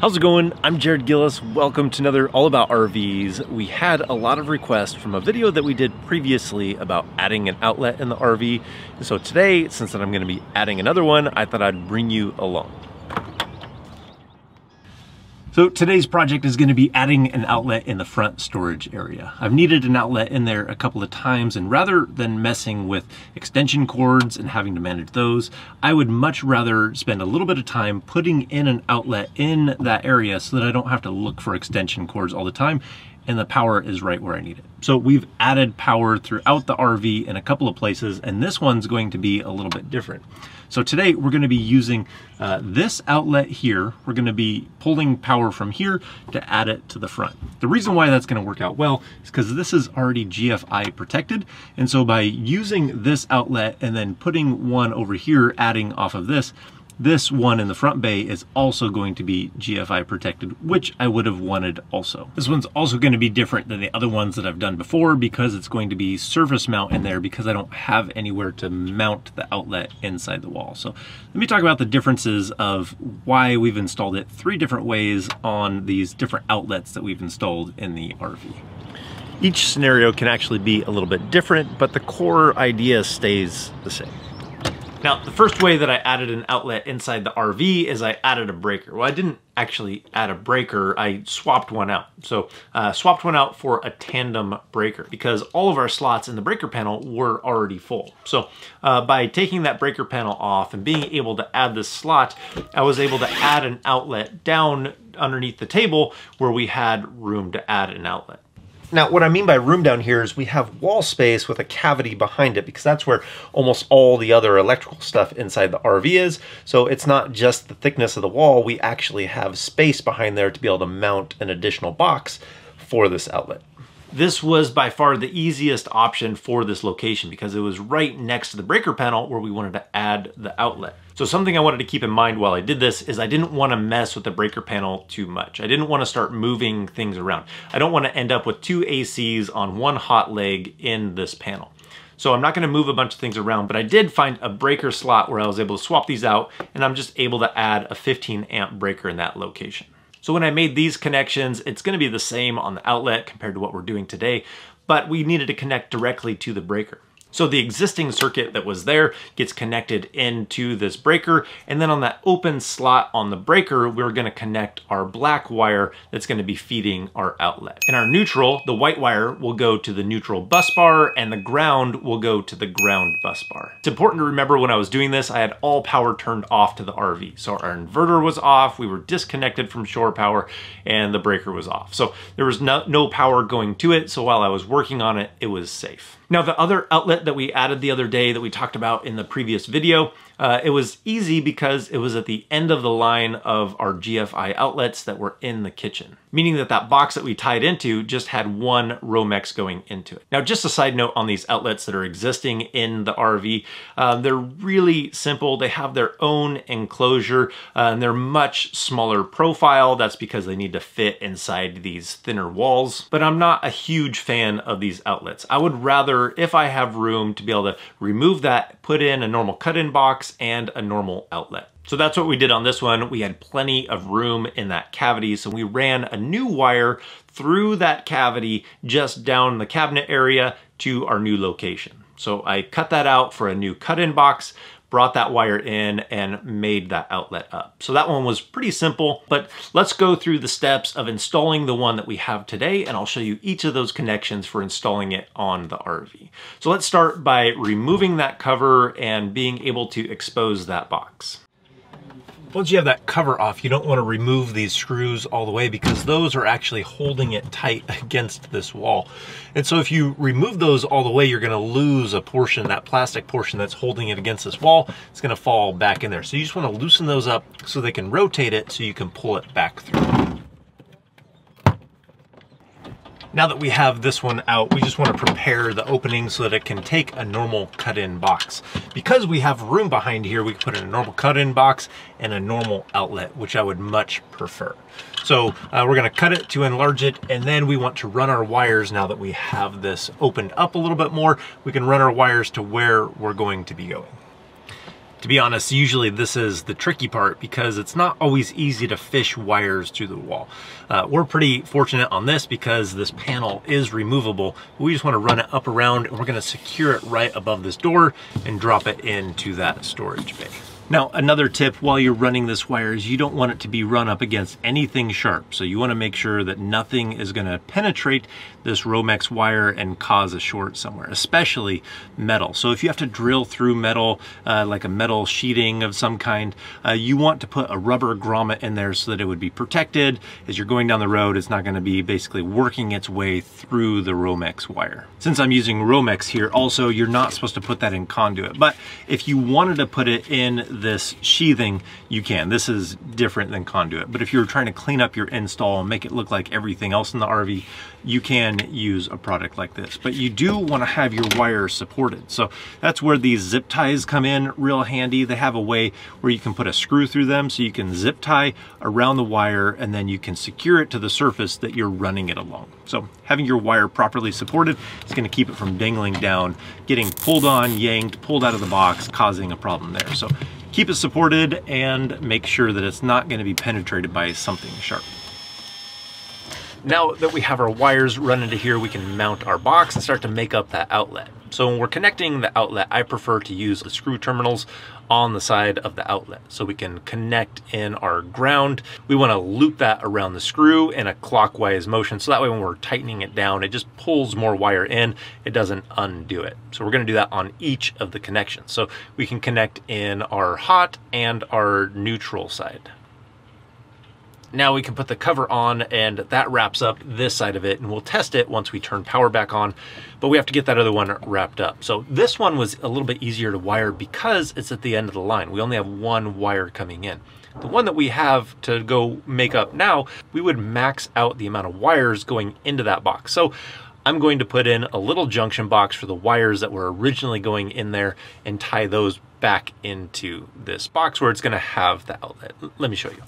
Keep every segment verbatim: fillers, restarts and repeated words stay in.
How's it going? I'm Jared Gillis. Welcome to another All About R Vs. We had a lot of requests from a video that we did previously about adding an outlet in the R V. And so today, since that I'm going to be adding another one, I thought I'd bring you along. So today's project is going to be adding an outlet in the front storage area. I've needed an outlet in there a couple of times, and rather than messing with extension cords and having to manage those, I would much rather spend a little bit of time putting in an outlet in that area so that I don't have to look for extension cords all the time, and the power is right where I need it. So we've added power throughout the R V in a couple of places, and this one's going to be a little bit different. So today we're gonna be using uh, this outlet here. We're gonna be pulling power from here to add it to the front. The reason why that's gonna work out well is because this is already G F I protected. And so by using this outlet and then putting one over here, adding off of this, this one in the front bay is also going to be G F I protected, which I would have wanted also. This one's also going to be different than the other ones that I've done before because it's going to be surface mount in there because I don't have anywhere to mount the outlet inside the wall. So let me talk about the differences of why we've installed it three different ways on these different outlets that we've installed in the R V. Each scenario can actually be a little bit different, but the core idea stays the same. Now, the first way that I added an outlet inside the R V is I added a breaker. Well, I didn't actually add a breaker, I swapped one out. So uh, swapped one out for a tandem breaker because all of our slots in the breaker panel were already full. So uh, by taking that breaker panel off and being able to add this slot, I was able to add an outlet down underneath the table where we had room to add an outlet. Now, what I mean by room down here is we have wall space with a cavity behind it because that's where almost all the other electrical stuff inside the R V is. So it's not just the thickness of the wall, we actually have space behind there to be able to mount an additional box for this outlet. This was by far the easiest option for this location because it was right next to the breaker panel where we wanted to add the outlet. So something I wanted to keep in mind while I did this is I didn't want to mess with the breaker panel too much. I didn't want to start moving things around. I don't want to end up with two A Cs on one hot leg in this panel. So I'm not going to move a bunch of things around, but I did find a breaker slot where I was able to swap these out, and I'm just able to add a fifteen amp breaker in that location. So when I made these connections, it's going to be the same on the outlet compared to what we're doing today, but we needed to connect directly to the breaker. So the existing circuit that was there gets connected into this breaker, and then on that open slot on the breaker, we're going to connect our black wire that's going to be feeding our outlet. And our neutral, the white wire, will go to the neutral bus bar, and the ground will go to the ground bus bar. It's important to remember when I was doing this, I had all power turned off to the R V. So our inverter was off, we were disconnected from shore power, and the breaker was off. So there was no, no power going to it, so while I was working on it, it was safe. Now, the other outlet that we added the other day that we talked about in the previous video, uh, it was easy because it was at the end of the line of our G F I outlets that were in the kitchen, meaning that that box that we tied into just had one Romex going into it. Now, just a side note on these outlets that are existing in the R V, uh, they're really simple. They have their own enclosure, uh, and they're much smaller profile. That's because they need to fit inside these thinner walls. But I'm not a huge fan of these outlets. I would rather, if I have room, to be able to remove that, put in a normal cut-in box and a normal outlet. So that's what we did on this one. We had plenty of room in that cavity, so we ran a new wire through that cavity just down the cabinet area to our new location. So I cut that out for a new cut-in box, brought that wire in, and made that outlet up. So that one was pretty simple, but let's go through the steps of installing the one that we have today, and I'll show you each of those connections for installing it on the R V. So let's start by removing that cover and being able to expose that box. Once you have that cover off, you don't want to remove these screws all the way because those are actually holding it tight against this wall. And so if you remove those all the way, you're going to lose a portion, that plastic portion that's holding it against this wall. It's going to fall back in there. So you just want to loosen those up so they can rotate it so you can pull it back through. Now that we have this one out, we just want to prepare the opening so that it can take a normal cut-in box. Because we have room behind here, we can put in a normal cut-in box and a normal outlet, which I would much prefer. So uh, we're going to cut it to enlarge it, and then we want to run our wires. Now that we have this opened up a little bit more, we can run our wires to where we're going to be going. to be honest, usually this is the tricky part because it's not always easy to fish wires through the wall. Uh, we're pretty fortunate on this because this panel is removable. We just want to run it up around and we're going to secure it right above this door and drop it into that storage bay. Now, another tip while you're running this wire is you don't want it to be run up against anything sharp. So you want to make sure that nothing is going to penetrate this Romex wire and cause a short somewhere, especially metal. So if you have to drill through metal, uh, like a metal sheeting of some kind, uh, you want to put a rubber grommet in there so that it would be protected. As you're going down the road, it's not going to be basically working its way through the Romex wire. Since I'm using Romex here also, you're not supposed to put that in conduit. But if you wanted to put it in this sheathing, you can. This is different than conduit, but if you're trying to clean up your install and make it look like everything else in the R V, you can use a product like this. But you do want to have your wire supported, so that's where these zip ties come in real handy. They have a way where you can put a screw through them, so you can zip tie around the wire and then you can secure it to the surface that you're running it along. So having your wire properly supported is going to keep it from dangling down, getting pulled on, yanked, pulled out of the box, causing a problem there. So keep it supported and make sure that it's not going to be penetrated by something sharp. Now that we have our wires run into here, we can mount our box and start to make up that outlet. So when we're connecting the outlet, I prefer to use the screw terminals on the side of the outlet so we can connect in our ground. We want to loop that around the screw in a clockwise motion, so that way when we're tightening it down, it just pulls more wire in, it doesn't undo it. So we're going to do that on each of the connections. So we can connect in our hot and our neutral side. Now we can put the cover on and that wraps up this side of it, and we'll test it once we turn power back on, but we have to get that other one wrapped up. So this one was a little bit easier to wire because it's at the end of the line. We only have one wire coming in. The one that we have to go make up now, we would max out the amount of wires going into that box. So I'm going to put in a little junction box for the wires that were originally going in there and tie those back into this box where it's going to have the outlet. Let me show you.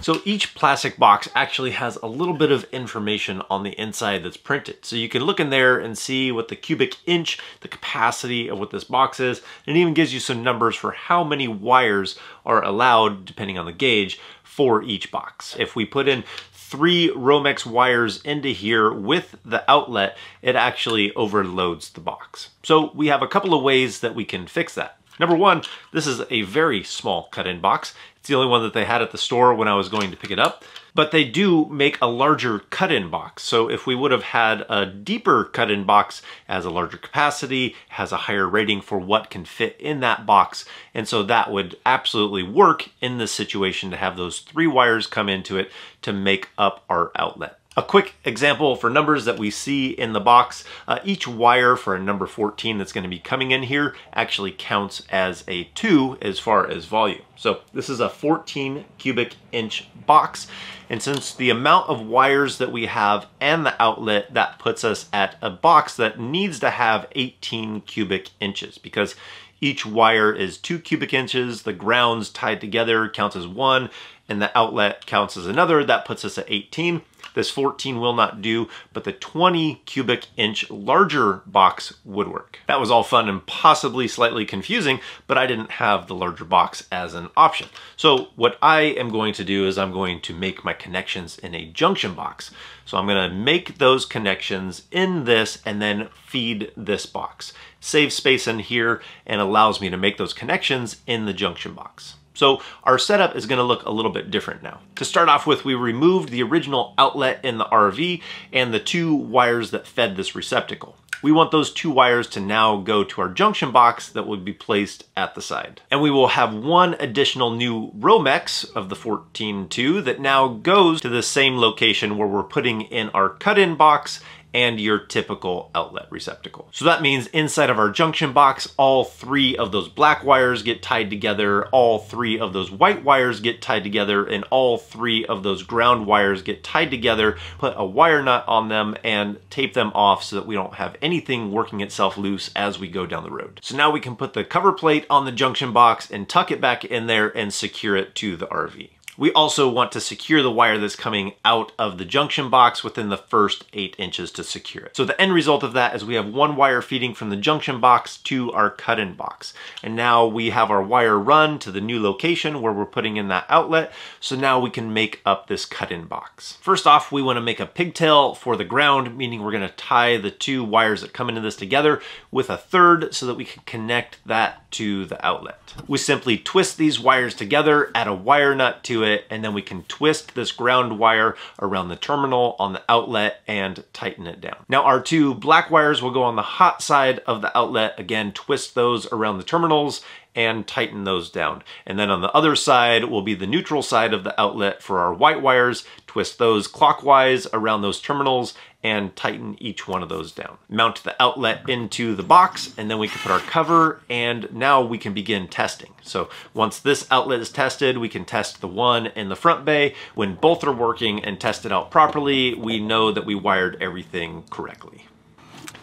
So each plastic box actually has a little bit of information on the inside that's printed. So you can look in there and see what the cubic inch, the capacity of what this box is, and it even gives you some numbers for how many wires are allowed, depending on the gauge, for each box. If we put in three Romex wires into here with the outlet, it actually overloads the box. So we have a couple of ways that we can fix that. Number one, this is a very small cut-in box. It's the only one that they had at the store when I was going to pick it up, but they do make a larger cut-in box. So if we would have had a deeper cut-in box, it has a larger capacity, has a higher rating for what can fit in that box. And so that would absolutely work in this situation to have those three wires come into it to make up our outlet. A quick example for numbers that we see in the box, uh, each wire for a number fourteen that's going to be coming in here actually counts as a two as far as volume. So this is a fourteen cubic inch box. And since the amount of wires that we have and the outlet, that puts us at a box that needs to have eighteen cubic inches because each wire is two cubic inches, the grounds tied together counts as one, and the outlet counts as another. That puts us at eighteen. This fourteen will not do, but the twenty cubic inch larger box would work. That was all fun and possibly slightly confusing, but I didn't have the larger box as an option. So what I am going to do is I'm going to make my connections in a junction box. So I'm gonna make those connections in this and then feed this box. Saves space in here and allows me to make those connections in the junction box. So our setup is gonna look a little bit different now. To start off with, we removed the original outlet in the R V and the two wires that fed this receptacle. We want those two wires to now go to our junction box that would be placed at the side. And we will have one additional new Romex of the fourteen two that now goes to the same location where we're putting in our cut-in box and your typical outlet receptacle. So that means inside of our junction box, all three of those black wires get tied together, all three of those white wires get tied together, and all three of those ground wires get tied together, put a wire nut on them, and tape them off so that we don't have anything working itself loose as we go down the road. So now we can put the cover plate on the junction box and tuck it back in there and secure it to the R V. We also want to secure the wire that's coming out of the junction box within the first eight inches to secure it. So the end result of that is we have one wire feeding from the junction box to our cut-in box. And now we have our wire run to the new location where we're putting in that outlet. So now we can make up this cut-in box. First off, we want to make a pigtail for the ground, meaning we're going to tie the two wires that come into this together with a third so that we can connect that to the outlet. We simply twist these wires together, add a wire nut to it, and then we can twist this ground wire around the terminal on the outlet and tighten it down. Now our two black wires will go on the hot side of the outlet. Again, twist those around the terminals and tighten those down. And then on the other side will be the neutral side of the outlet for our white wires. Twist those clockwise around those terminals and tighten each one of those down. Mount the outlet into the box, and then we can put our cover, and now we can begin testing. So once this outlet is tested, we can test the one in the front bay. When both are working and tested out properly, we know that we wired everything correctly.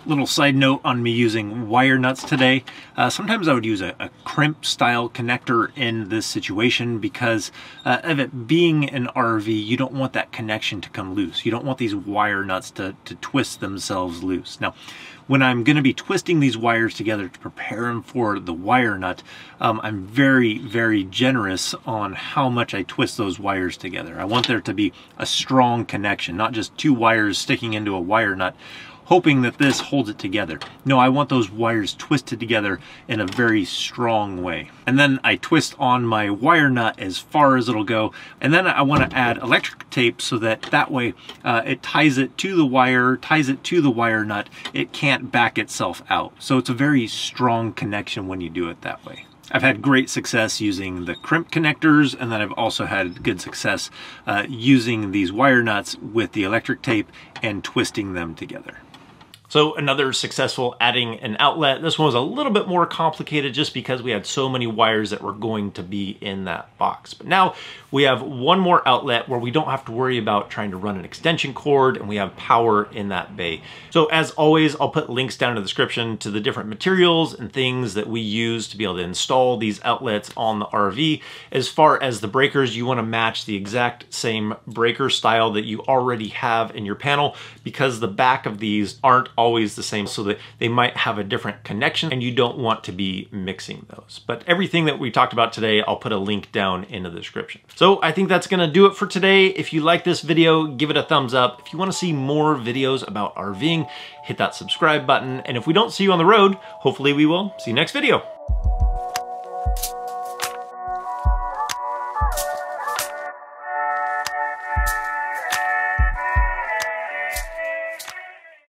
Little side note on me using wire nuts today. Uh, sometimes I would use a, a crimp style connector in this situation because uh, of it being an R V, you don't want that connection to come loose. You don't want these wire nuts to, to twist themselves loose. Now, when I'm gonna be twisting these wires together to prepare them for the wire nut, um, I'm very, very generous on how much I twist those wires together. I want there to be a strong connection, not just two wires sticking into a wire nut, hoping that this holds it together. No, I want those wires twisted together in a very strong way. And then I twist on my wire nut as far as it'll go. And then I want to add electric tape so that that way uh, it ties it to the wire, ties it to the wire nut. It can't back itself out. So it's a very strong connection when you do it that way. I've had great success using the crimp connectors, and then I've also had good success uh, using these wire nuts with the electric tape and twisting them together. So another successful adding an outlet. This one was a little bit more complicated just because we had so many wires that were going to be in that box. But now we have one more outlet where we don't have to worry about trying to run an extension cord, and we have power in that bay. So as always, I'll put links down in the description to the different materials and things that we use to be able to install these outlets on the R V. As far as the breakers, you want to match the exact same breaker style that you already have in your panel, because the back of these aren't all always the same, so that they might have a different connection and you don't want to be mixing those. But everything that we talked about today, I'll put a link down in the description. So I think that's gonna do it for today. If you like this video, give it a thumbs up. If you wanna see more videos about RVing, hit that subscribe button. And if we don't see you on the road, hopefully we will. See you next video.